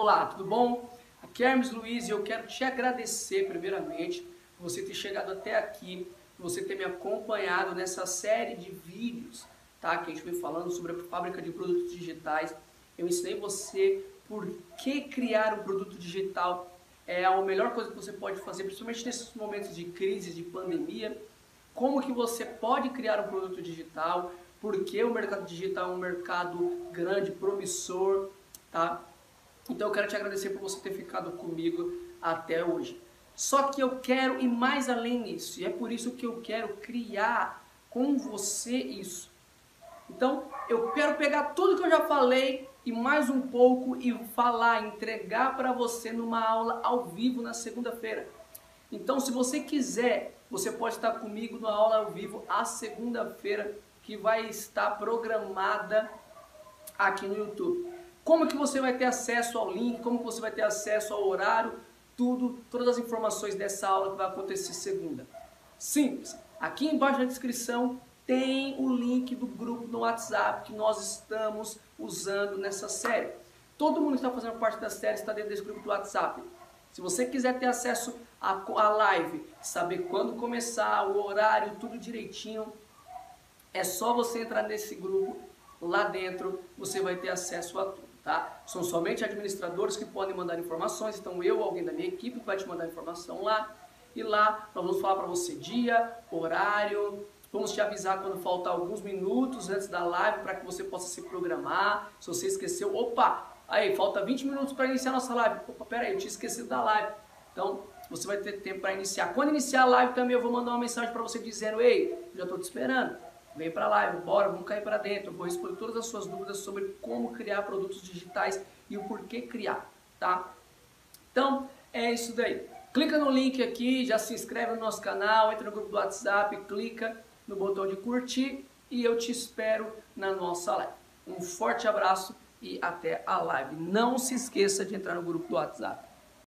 Olá, tudo bom? Aqui é Hermes Luís e eu quero te agradecer primeiramente por você ter chegado até aqui, por você ter me acompanhado nessa série de vídeos, tá? Que a gente vem falando sobre a fábrica de produtos digitais. Eu ensinei você por que criar um produto digital é a melhor coisa que você pode fazer, principalmente nesses momentos de crise, de pandemia. Como que você pode criar um produto digital, porque o mercado digital é um mercado grande, promissor, tá? Então eu quero te agradecer por você ter ficado comigo até hoje. Só que eu quero ir mais além nisso, e é por isso que eu quero criar com você isso. Então eu quero pegar tudo que eu já falei e mais um pouco e falar, entregar para você numa aula ao vivo na segunda-feira. Então se você quiser, você pode estar comigo na aula ao vivo à segunda-feira, que vai estar programada aqui no YouTube. Como que você vai ter acesso ao link, como que você vai ter acesso ao horário, todas as informações dessa aula que vai acontecer segunda. Simples. Aqui embaixo na descrição tem o link do grupo no WhatsApp que nós estamos usando nessa série. Todo mundo que está fazendo parte da série está dentro desse grupo do WhatsApp. Se você quiser ter acesso à live, saber quando começar, o horário, tudo direitinho, é só você entrar nesse grupo, lá dentro você vai ter acesso a tudo, tá? São somente administradores que podem mandar informações, então eu ou alguém da minha equipe vai te mandar informação lá. E lá nós vamos falar para você dia, horário, vamos te avisar quando faltar alguns minutos antes da live para que você possa se programar. Se você esqueceu, opa, aí falta 20 minutos para iniciar a nossa live. Opa, peraí, eu tinha esquecido da live. Então você vai ter tempo para iniciar. Quando iniciar a live também eu vou mandar uma mensagem para você dizendo, ei, já estou te esperando. Vem para a live, bora, vamos cair para dentro. Eu vou responder todas as suas dúvidas sobre como criar produtos digitais e o porquê criar, tá? Então, é isso daí. Clica no link aqui, já se inscreve no nosso canal, entra no grupo do WhatsApp, clica no botão de curtir e eu te espero na nossa live. Um forte abraço e até a live. Não se esqueça de entrar no grupo do WhatsApp.